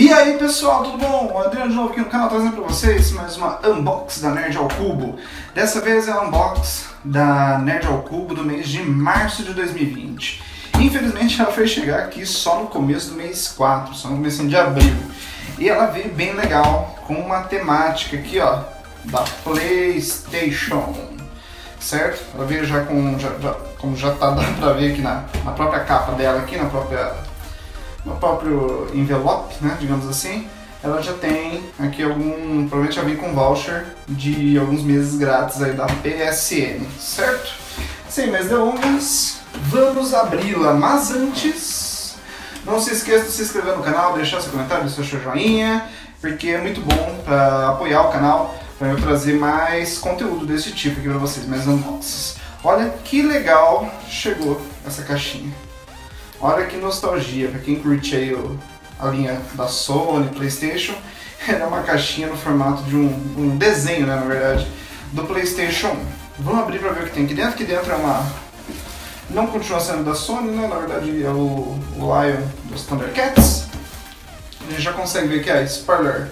E aí pessoal, tudo bom? O Adriano de novo aqui no canal trazendo para vocês mais uma Unbox da Nerd ao Cubo. Dessa vez é a Unbox da Nerd ao Cubo do mês de março de 2020. Infelizmente ela foi chegar aqui só no começo do mês 4, só no começo de abril. E ela veio bem legal, com uma temática aqui ó, da PlayStation, certo? Ela veio já com, como já tá dando para ver aqui na própria capa dela, aqui no próprio envelope, né, digamos assim, ela já tem aqui provavelmente já vem com voucher de alguns meses grátis aí da PSN, certo? Sem mais delongas, vamos abri-la, mas antes, não se esqueça de se inscrever no canal, deixar seu comentário, deixar seu joinha, porque é muito bom para apoiar o canal, para eu trazer mais conteúdo desse tipo aqui para vocês, mais unboxings. Olha que legal chegou essa caixinha. Olha que nostalgia, pra quem curte aí a linha da Sony, PlayStation, era uma caixinha no formato de um desenho, né, na verdade, do PlayStation 1. Vamos abrir pra ver o que tem aqui dentro, é uma... Não continua sendo da Sony, né, na verdade é o Lion dos Thundercats. A gente já consegue ver que é a Spoiler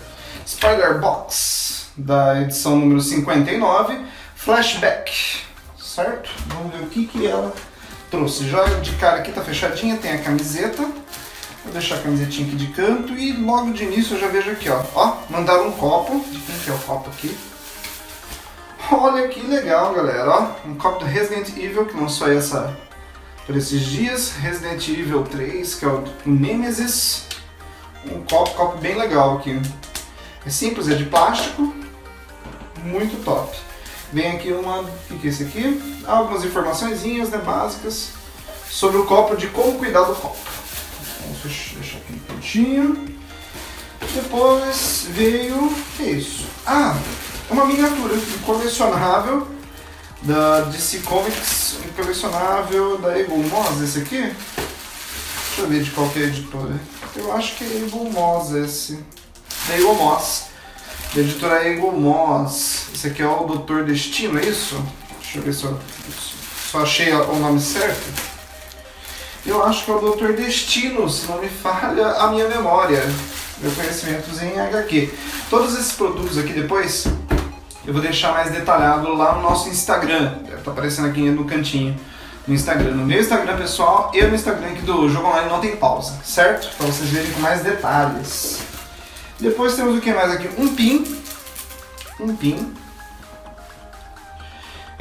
Box, da edição número 59, Flashback, certo? Vamos ver o que ela... trouxe. Já de cara aqui tá fechadinha, tem a camiseta, vou deixar a camisetinha aqui de canto e logo de início eu já vejo aqui, ó, mandaram um copo, de quem que é o copo aqui? Olha que legal, galera, ó, um copo do Resident Evil, que lançou essa por esses dias, Resident Evil 3, que é o Nemesis, um copo bem legal aqui, é simples, é de plástico, muito top. Vem aqui o que é isso aqui? Algumas informaçõezinhas, né, básicas sobre o copo, de como cuidar do copo. Vamos deixar aqui um cantinho. Depois veio, o que é isso? Ah, uma miniatura colecionável da DC Comics, um colecionável da Eaglemoss, esse aqui. Deixa eu ver de qual que é a editora. Eu acho que é Eaglemoss esse. Da Eaglemoss. Da editora Eaglemoss. Esse aqui é o Doutor Destino, é isso? Deixa eu ver se eu achei o nome certo. Eu acho que é o Doutor Destino, se não me falha a minha memória, meu conhecimento em HQ. Todos esses produtos aqui depois eu vou deixar mais detalhado lá no nosso Instagram. Deve estar aparecendo aqui no cantinho. No Instagram, no meu Instagram pessoal e no Instagram aqui do Jogo Online Não Tem Pausa, certo? Para vocês verem com mais detalhes. Depois temos o que mais aqui? Um pin. É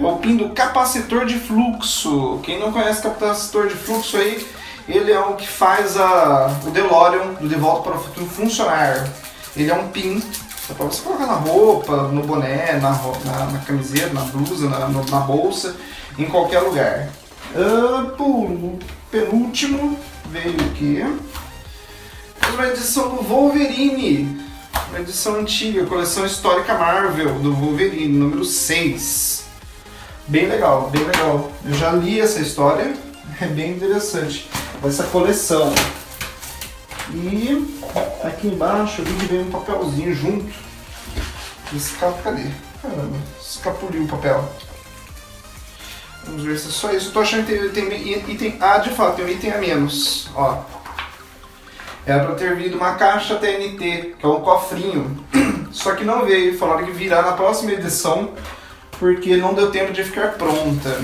o pin do capacitor de fluxo. Quem não conhece capacitor de fluxo aí, ele é o que faz o DeLorean do De Volta para o Futuro funcionar. Ele é um pin, dá pra você colocar na roupa, no boné, na camiseta, na blusa, na bolsa, em qualquer lugar. O penúltimo veio o quê? Uma edição do Wolverine, uma edição antiga, coleção histórica Marvel do Wolverine, número 6. Bem legal, bem legal. Eu já li essa história, é bem interessante, essa coleção. E aqui embaixo eu vi que veio um papelzinho junto. Cadê? Caramba, escapuliu o papel. Vamos ver se é só isso. Eu tô achando que tem item A, de fato, tem um item a menos, ó. Era pra ter vindo uma caixa TNT, que é um cofrinho, só que não veio, falaram que virá na próxima edição, porque não deu tempo de ficar pronta.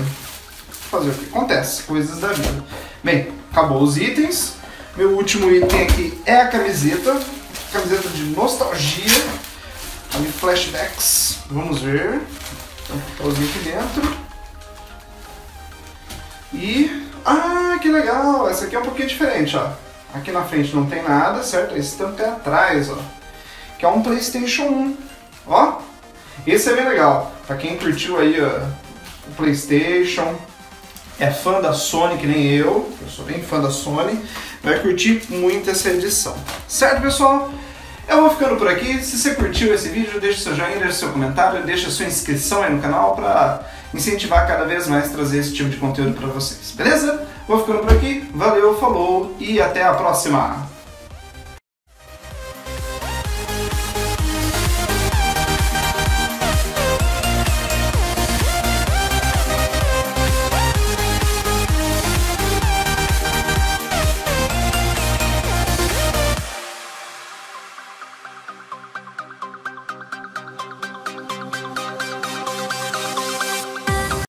Fazer o que acontece, coisas da vida. Bem, acabou os itens, meu último item aqui é a camiseta, de nostalgia, ali flashbacks, vamos ver, tem um papelzinho aqui dentro, e, que legal, essa aqui é um pouquinho diferente, ó. Aqui na frente não tem nada, certo? Esse tampo é atrás, ó. Que é um PlayStation 1, ó. Esse é bem legal. Pra quem curtiu aí, ó, o PlayStation, é fã da Sony que nem eu sou bem fã da Sony, vai curtir muito essa edição. Certo, pessoal? Eu vou ficando por aqui. Se você curtiu esse vídeo, deixa seu joinha, deixa seu comentário, deixa sua inscrição aí no canal pra incentivar cada vez mais a trazer esse tipo de conteúdo pra vocês, beleza? Vou ficando por aqui, valeu, falou e até a próxima!